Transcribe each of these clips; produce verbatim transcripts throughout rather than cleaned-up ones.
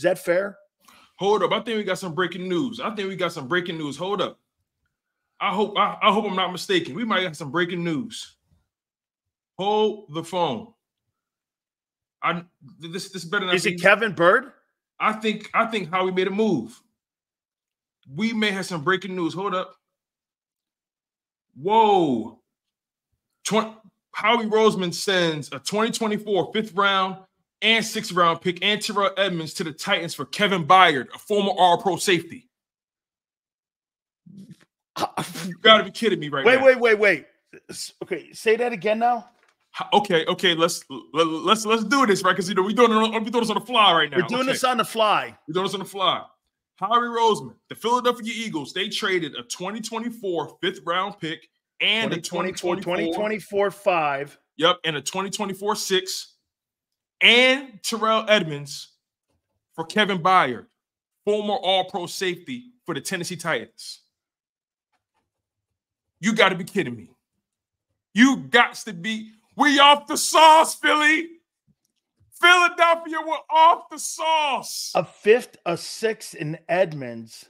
Is that fair? Hold up. I think we got some breaking news. I think we got some breaking news. Hold up. I hope I, I hope I'm not mistaken. We might have some breaking news. Hold the phone. I this this better not. Is it Kevin Bird? I think I think Howie made a move. We may have some breaking news. Hold up. Whoa. twenty, Howie Roseman sends a twenty twenty-four fifth round and sixth round pick and Terrell Edmonds to the Titans for Kevin Byard, a former All-Pro safety. You gotta be kidding me right wait, now. Wait, wait, wait, wait. Okay, say that again now. Okay, okay, let's let, let's let's do this, right? Because you know we're doing it on, we're doing this on the fly right now. We're doing okay. this on the fly. We're doing this on the fly. Howie Roseman, the Philadelphia Eagles, they traded a twenty twenty-four fifth round pick and a twenty twenty-four five. Yep, and a twenty twenty-four six and Terrell Edmonds for Kevin Byard, former All-Pro safety for the Tennessee Titans. You got to be kidding me. You got to be. We off the sauce, Philly. Philadelphia, we're off the sauce. A fifth, a sixth in Edmonds.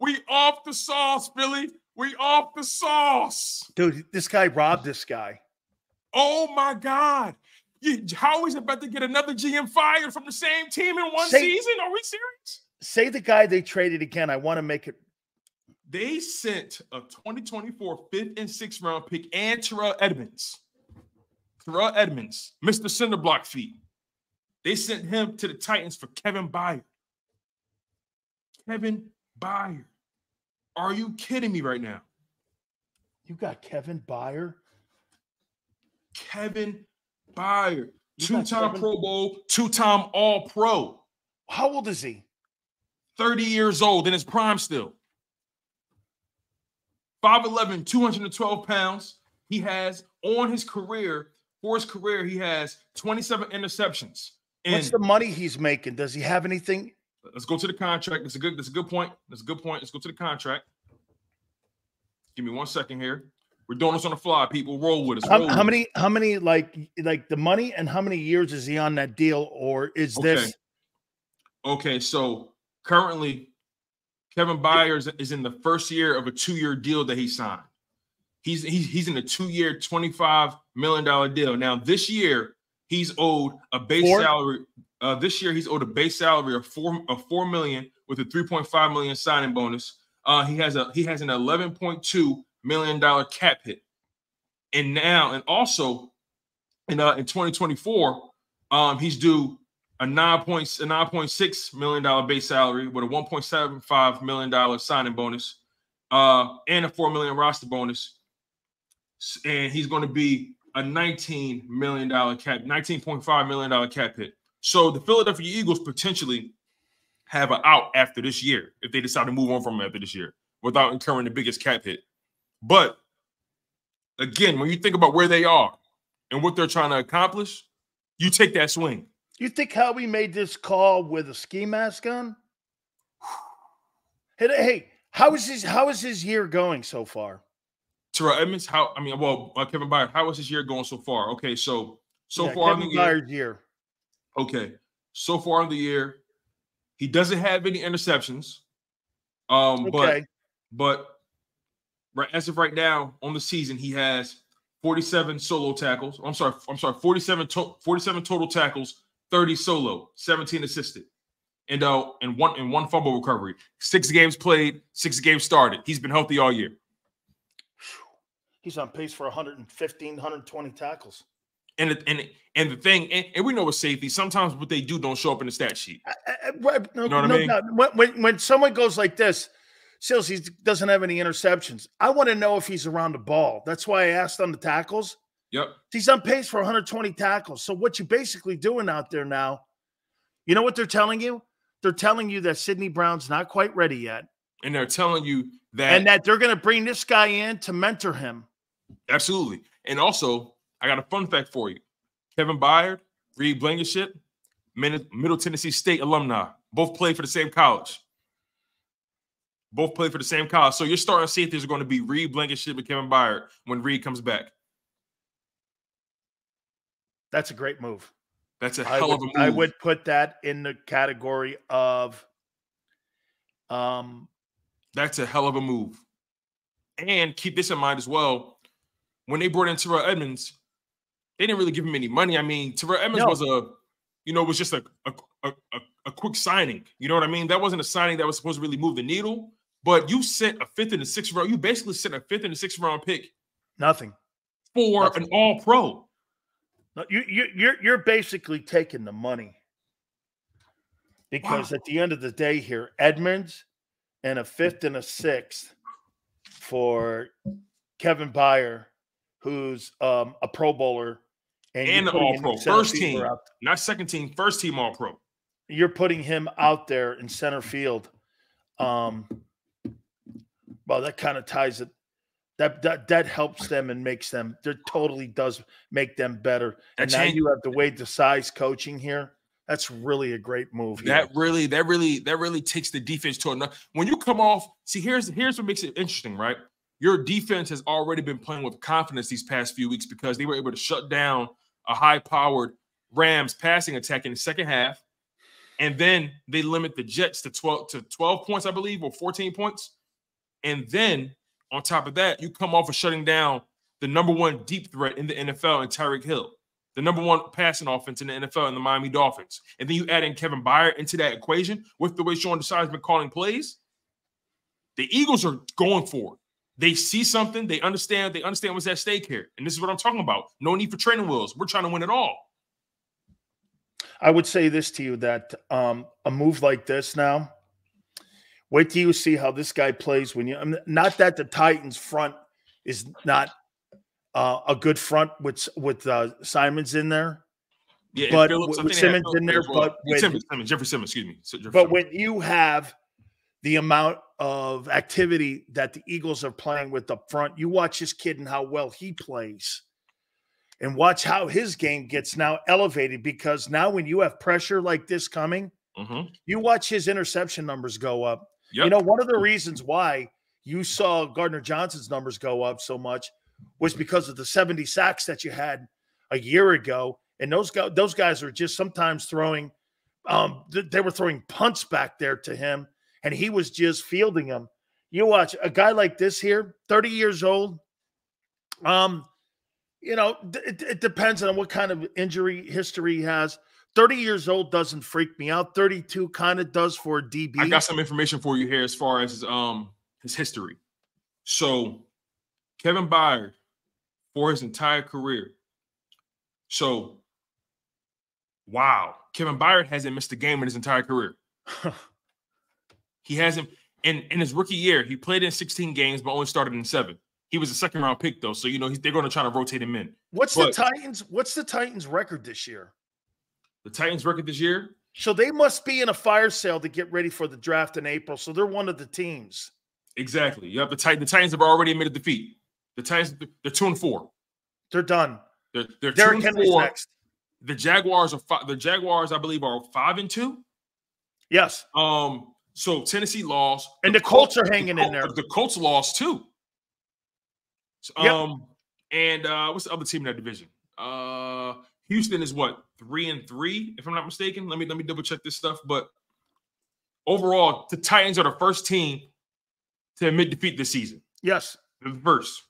We off the sauce, Philly. We off the sauce. Dude, this guy robbed this guy. Oh, my God. Howie's about to get another G M fired from the same team in one say, season? Are we serious? Say the guy they traded again. I want to make it. They sent a twenty twenty-four fifth and sixth round pick and Terrell Edmonds. Terrell Edmonds, Mister Cinderblock feet. They sent him to the Titans for Kevin Byard. Kevin Byard. Are you kidding me right now? You got Kevin Byard? Kevin Byard. Two-time Pro Bowl, two-time All-Pro. How old is he? thirty years old, in his prime still. five eleven, two hundred twelve pounds. He has on his career, for his career, he has twenty-seven interceptions. And what's the money he's making? Does he have anything? Let's go to the contract. That's a good, that's a good point. That's a good point. Let's go to the contract. Give me one second here. We're doing this on the fly, people. Roll with us. Roll how, with how many, how many, like, like the money and how many years is he on that deal? Or is okay. this okay? So currently, Kevin Byard is in the first year of a two-year deal that he signed. He's, he's, he's in a two-year, twenty-five million dollar deal. Now, this year, he's owed a base four? salary. Uh, this year, he's owed a base salary of four, of four million dollars with a three point five million dollars signing bonus. Uh, he has a he has an eleven point two million dollar cap hit. And now, and also, in uh, in twenty twenty-four, um, he's due a nine point six million dollar base salary with a one point seven five million dollar signing bonus uh, and a four million dollar roster bonus. And he's going to be a nineteen million dollar cap, nineteen point five million dollar cap hit. So the Philadelphia Eagles potentially have an out after this year if they decide to move on from him after this year without incurring the biggest cap hit. But again, when you think about where they are and what they're trying to accomplish, you take that swing. You think Howie made this call with a ski mask on? Hey, hey, how is his how is his year going so far? Terrell Edmonds, how I mean, well, uh, Kevin Byard, how is his year going so far? Okay, so so yeah, far Kevin in the year, year. Okay, so far in the year, he doesn't have any interceptions. Um, okay. but but right as of right now on the season, he has forty-seven solo tackles. I'm sorry, I'm sorry, forty-seven to forty-seven total tackles. thirty solo, seventeen assisted, and uh, and one and one fumble recovery. Six games played, six games started. He's been healthy all year. He's on pace for one hundred fifteen, one hundred twenty tackles. And the, and and the thing, and, and we know with safety, sometimes what they do don't show up in the stat sheet. I, I, right, no, you know what no, I mean? No. When when someone goes like this, Sills, he doesn't have any interceptions. I want to know if he's around the ball. That's why I asked on the tackles. Yep. He's on pace for one hundred twenty tackles. So what you're basically doing out there now, you know what they're telling you? They're telling you that Sidney Brown's not quite ready yet. And they're telling you that. And that they're going to bring this guy in to mentor him. Absolutely. And also, I got a fun fact for you. Kevin Byard, Reed Blankenship, Middle Tennessee State alumni. Both played for the same college. Both played for the same college. So your starting safety is going to be Reed Blankenship and Kevin Byard when Reed comes back. That's a great move. That's a hell would, of a move. I would put that in the category of um that's a hell of a move. And keep this in mind as well. When they brought in Terrell Edmonds, they didn't really give him any money. I mean, Terrell Edmonds no. was a, you know, was just a a, a a quick signing. You know what I mean? That wasn't a signing that was supposed to really move the needle. But you sent a fifth and a sixth round. You basically sent a fifth and a sixth round pick. Nothing for Nothing. an All Pro. No, you you you're you're basically taking the money because wow. at the end of the day, here Edmonds and a fifth and a sixth for Kevin Byer, who's um, a Pro Bowler and, and an All Pro, first team, not second team, first team All Pro. You're putting him out there in center field. Um, well, that kind of ties it. That, that that helps them and makes them. That totally does make them better. And now you have the Wade Desai's coaching here. That's really a great move. Here. That really, that really, that really takes the defense to another. When you come off, see here's here's what makes it interesting, right? Your defense has already been playing with confidence these past few weeks because they were able to shut down a high-powered Rams passing attack in the second half, and then they limit the Jets to twelve to twelve points, I believe, or fourteen points, and then. On top of that, you come off of shutting down the number one deep threat in the N F L in Tyreek Hill, the number one passing offense in the N F L in the Miami Dolphins. And then you add in Kevin Byer into that equation with the way Sean Desai's been calling plays. The Eagles are going for it. They see something. They understand. They understand what's at stake here. And this is what I'm talking about. No need for training wheels. We're trying to win it all. I would say this to you, that um, a move like this now, wait till you see how this guy plays when you. I mean, not that the Titans front is not uh, a good front with with uh, Simons in there, yeah, but Phillips, with Simmons in there, well. but when, Simmons, Simmons, Jeffrey Simmons, excuse me. So Jeffrey but Simmons. When you have the amount of activity that the Eagles are playing with up front, you watch this kid and how well he plays, and watch how his game gets now elevated because now when you have pressure like this coming, mm-hmm. you watch his interception numbers go up. Yep. You know, one of the reasons why you saw Gardner Johnson's numbers go up so much was because of the seventy sacks that you had a year ago. And those guys, those guys are just sometimes throwing um, – th they were throwing punts back there to him, and he was just fielding them. You watch a guy like this here, thirty years old. Um, you know, it, it depends on what kind of injury history he has. thirty years old doesn't freak me out. thirty-two kind of does for a D B. I got some information for you here as far as his, um, his history. So Kevin Byer, for his entire career. So, wow. Kevin Byer hasn't missed a game in his entire career. He hasn't. In, in his rookie year, he played in sixteen games but only started in seven. He was a second-round pick, though, so, you know, he's, they're going to try to rotate him in. What's but, the Titans? What's the Titans' record this year? The Titans' record this year? So they must be in a fire sale to get ready for the draft in April. So they're one of the teams. Exactly. You have the Titans. The Titans have already admitted defeat. The Titans, they're two and four. They're done. They're, they're Derrick two and Henry's four. Next. The Jaguars are five. The Jaguars, I believe, are five and two. Yes. Um. So Tennessee lost, and the, the Colts, Colts are hanging the Colts, in there. The Colts lost too. So, yep. Um. And uh, what's the other team in that division? Uh. Houston is what, three and three, if I'm not mistaken. Let me let me double check this stuff. But overall, the Titans are the first team to admit defeat this season. Yes, they're the first.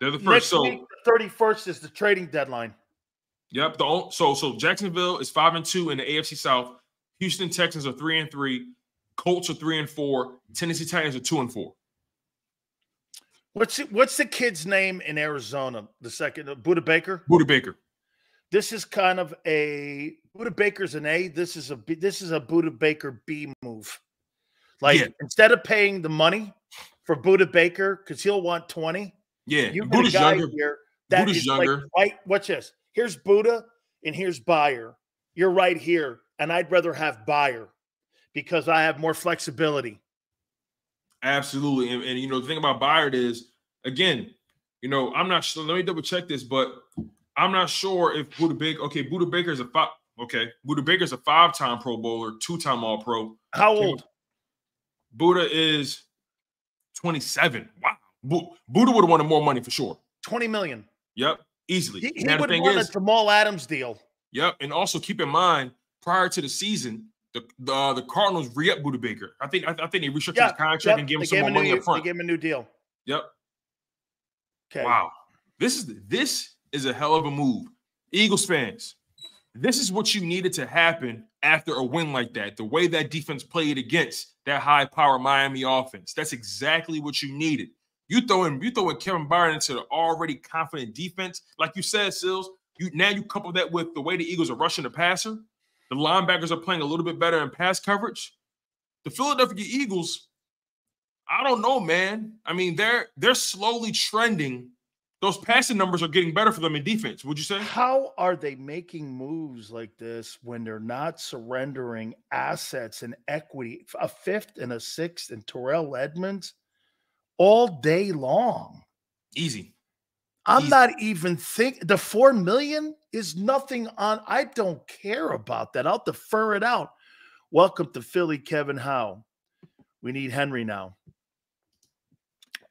They're the first. Next so week, the thirty-first is the trading deadline. Yep. The so so Jacksonville is five and two in the A F C South. Houston Texans are three and three. Colts are three and four. Tennessee Titans are two and four. What's what's the kid's name in Arizona? The second, uh, Budda Baker. Budda Baker. This is kind of a Budda Baker's an A. This is a B, this is a Budda Baker B move. Like yeah. instead of paying the money for Budda Baker because he'll want twenty. Yeah, you got a guy younger. here that Buddha's is younger. like right. Watch this. Here's Budda and here's Byer. You're right here, and I'd rather have Byer because I have more flexibility. Absolutely, and, and you know the thing about Byer is again, you know I'm not sure. Let me double check this, but. I'm not sure if Budda Baker. Okay, Budda Baker is a five. Okay, Budda Baker is a five-time Pro Bowler, two-time All Pro. How old? Budda is twenty-seven. Wow. Budda would have wanted more money for sure. twenty million. Yep, easily. He, he would have wanted a Jamal Adams deal. Yep. And also keep in mind, prior to the season, the the, uh, the Cardinals re-up Budabaker. I think I, I think they restructured yeah, his contract yep. and gave him they some more money new, up front. They gave him a new deal. Yep. Okay. Wow. This is this is a hell of a move, Eagles fans. This is what you needed to happen after a win like that. The way that defense played against that high-powered Miami offense, that's exactly what you needed. You throwing you throwing Kevin Byard into the already confident defense, like you said, Sills. You now you couple that with the way the Eagles are rushing the passer. The linebackers are playing a little bit better in pass coverage. The Philadelphia Eagles, I don't know, man. I mean, they're they're slowly trending. Those passing numbers are getting better for them in defense, would you say? How are they making moves like this when they're not surrendering assets and equity, a fifth and a sixth and Terrell Edmonds all day long? Easy. I'm Easy. not even thinking. The four million dollars is nothing on. I don't care about that. I'll defer it out. Welcome to Philly, Kevin Howe. We need Henry now.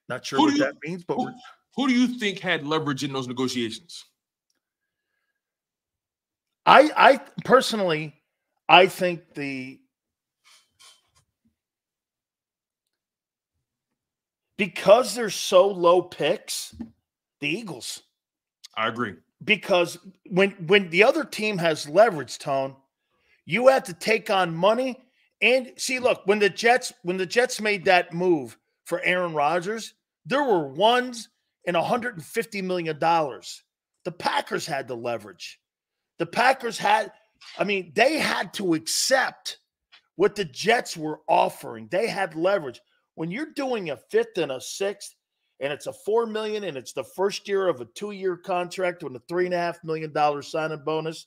Not sure who what you, that means, but who, we're... Who do you think had leverage in those negotiations? I, I personally, I think the because they're so low picks, the Eagles. I agree. Because when when the other team has leverage, Tone, you have to take on money and see. Look, when the Jets when the Jets made that move for Aaron Rodgers, there were ones. And one hundred fifty million dollars. The Packers had the leverage. The Packers had, I mean, they had to accept what the Jets were offering. They had leverage. When you're doing a fifth and a sixth, and it's a four million dollars, and it's the first year of a two-year contract with a three point five million dollars signing bonus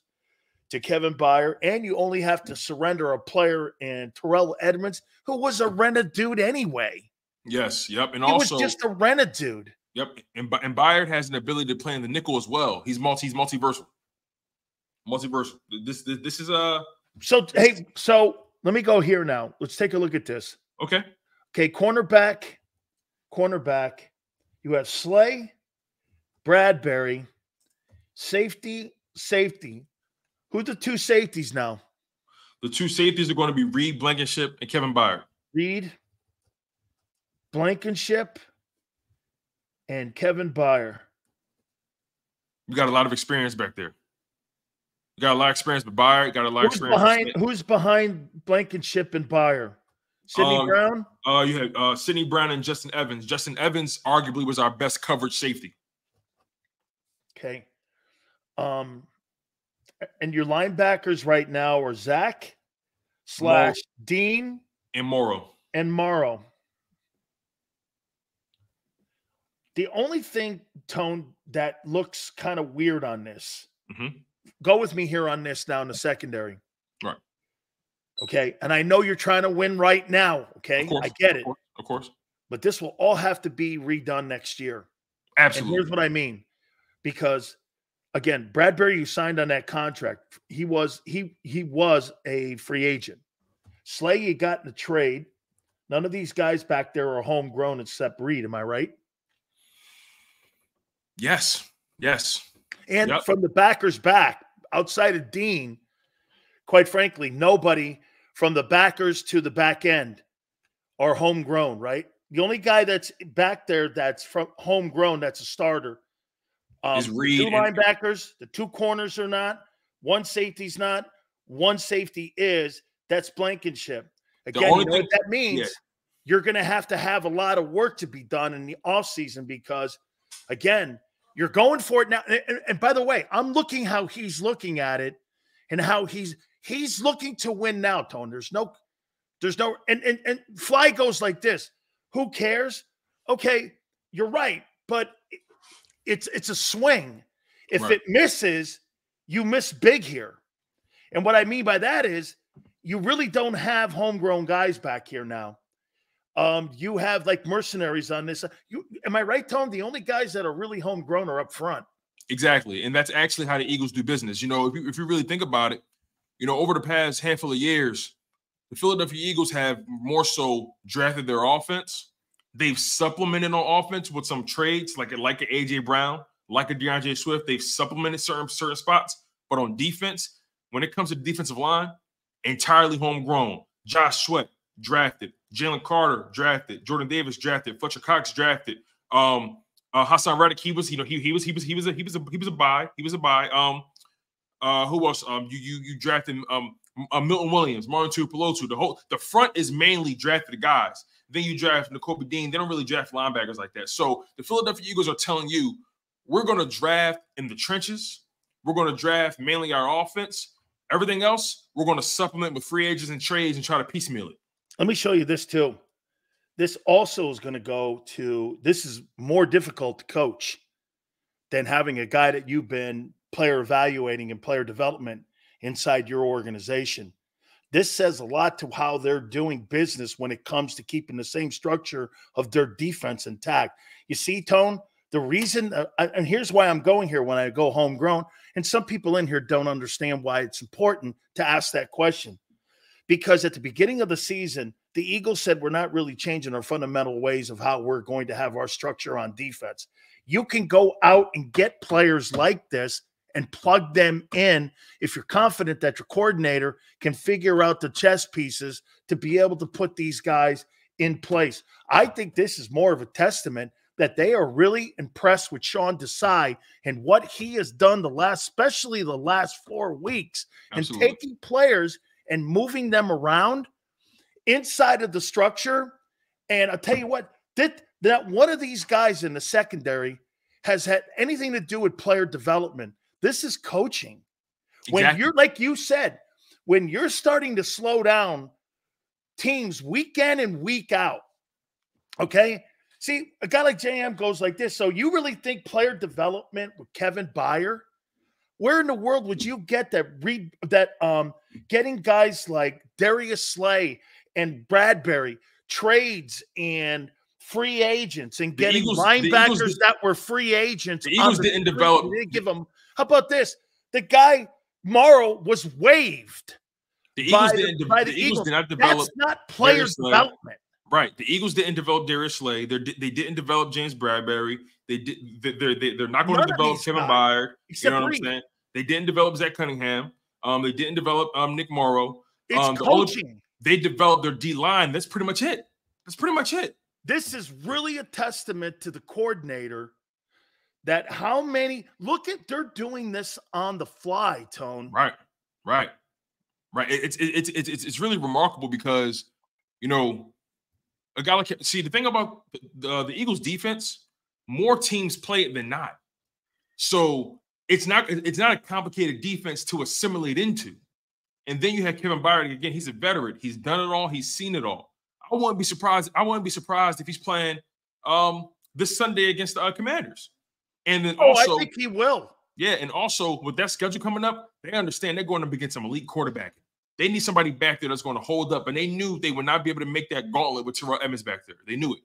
to Kevin Byard, and you only have to surrender a player in Terrell Edmonds, who was a rent-a-dude anyway. Yes, yep. And he also was just a rent-a-dude. Yep, and and Byard has an ability to play in the nickel as well. He's multi, he's multiversal, multiversal. This this, this is a uh, so hey. So let me go here now. Let's take a look at this. Okay. Okay, cornerback, cornerback. You have Slay, Bradbury, safety, safety. Who are the two safeties now? The two safeties are going to be Reed Blankenship and Kevin Byard. Reed Blankenship. And Kevin Byard. We got a lot of experience back there. You got a lot of experience with Byard. Got a lot who's of experience. Behind, who's behind Blankenship and Byard? Sidney um, Brown? Uh, you had uh, Sidney Brown and Justin Evans. Justin Evans arguably was our best coverage safety. Okay. Um, and your linebackers right now are Zach slash Morrow. Dean. And Morrow. And Morrow. The only thing, Tone, that looks kind of weird on this, mm-hmm. go with me here on this now in the secondary. Right. Okay. And I know you're trying to win right now. Okay. Of course, I get it. Of course, of course. But this will all have to be redone next year. Absolutely. And here's what I mean. Because again, Bradbury, you signed on that contract. He was he he was a free agent. Slay, you got in the trade. None of these guys back there are homegrown except Reed. Am I right? Yes, yes. And yep. from the backers back, outside of Dean, quite frankly, nobody from the backers to the back end are homegrown, right? The only guy that's back there that's from homegrown, that's a starter. Um, Is Reed. Two linebackers, the two corners are not. One safety's not. One safety is. That's Blankenship. Again, you know what that means? Yeah. You're going to have to have a lot of work to be done in the offseason because – again, you're going for it now. And, and by the way, I'm looking how he's looking at it and how he's he's looking to win now, Tone. There's no, there's no, and and and Fly goes like this. Who cares? Okay, you're right, but it's it's a swing. If right. it misses, you miss big here. And what I mean by that is you really don't have homegrown guys back here now. Um, you have like mercenaries on this. You, am I right, Tom? The only guys that are really homegrown are up front. Exactly, and that's actually how the Eagles do business. You know, if you, if you really think about it, you know, over the past handful of years, the Philadelphia Eagles have more so drafted their offense. They've supplemented on offense with some trades, like like an A J Brown, like a DeAndre Swift. They've supplemented certain certain spots, But on defense, when it comes to defensive line, entirely homegrown. Josh Sweat, drafted. Jalen Carter, drafted. Jordan Davis, drafted. Fletcher Cox, drafted. Um, uh, Hassan Reddick, he was, you know, he he was he was he was a he was a he was a buy. He was a buy. Um, uh, who else? Um, you you you drafted um uh, Milton Williams, Martin Tuipulotu. The whole the front is mainly drafted guys. Then you draft N'Kobe Dean. They don't really draft linebackers like that. So the Philadelphia Eagles are telling you, we're going to draft in the trenches. We're going to draft mainly our offense. Everything else, we're going to supplement with free agents and trades and try to piecemeal it. Let me show you this too. This also is going to go to – this is more difficult to coach than having a guy that you've been player evaluating and player development inside your organization. This says a lot to how they're doing business when it comes to keeping the same structure of their defense intact. You see, Tone, the reason uh, – and here's why I'm going here when I go homegrown, and some people in here don't understand why it's important to ask that question. Because at the beginning of the season, the Eagles said we're not really changing our fundamental ways of how we're going to have our structure on defense. You can go out and get players like this and plug them in if you're confident that your coordinator can figure out the chess pieces to be able to put these guys in place. I think this is more of a testament that they are really impressed with Sean Desai and what he has done the last, especially the last four weeks, Absolutely. And taking players and moving them around inside of the structure. And I'll tell you what, that, that one of these guys in the secondary has had anything to do with player development. This is coaching. Exactly. When you're, like you said, when you're starting to slow down teams week in and week out, okay? See, a guy like J M goes like this. So you really think player development with Kevin Byer? Where in the world would you get that re that um getting guys like Darius Slay and Bradbury, trades and free agents, and the getting Eagles, linebackers Eagles, that were free agents? The Eagles the didn't street. develop. They didn't give them. How about this? The guy Morrow was waived. The Eagles by, didn't. By the, the Eagles, Eagles did not develop. That's not player development. Right. The Eagles didn't develop Darius Slay. They they didn't develop James Bradbury. They did. They're they, they're not going None to develop Kevin Byer. You know what I'm saying? They didn't develop Zach Cunningham. Um, they didn't develop um, Nick Morrow. It's um, the coaching. Only, they developed their D line. That's pretty much it. That's pretty much it. This is really a testament to the coordinator that how many look at they're doing this on the fly, Tone. Right, right, right. It's it's it's it's it's really remarkable because you know a guy like see the thing about the the, the Eagles defense, more teams play it than not, so. It's not, it's not a complicated defense to assimilate into. And then you have Kevin Byer. Again, he's a veteran. He's done it all. He's seen it all. I wouldn't be surprised. I wouldn't be surprised if he's playing um, this Sunday against the uh, Commanders. And then oh, also, I think he will. Yeah, and also with that schedule coming up, they understand they're going to begin some elite quarterbacking. They need somebody back there that's going to hold up. And they knew they would not be able to make that gauntlet with Terrell Emmons back there. They knew it.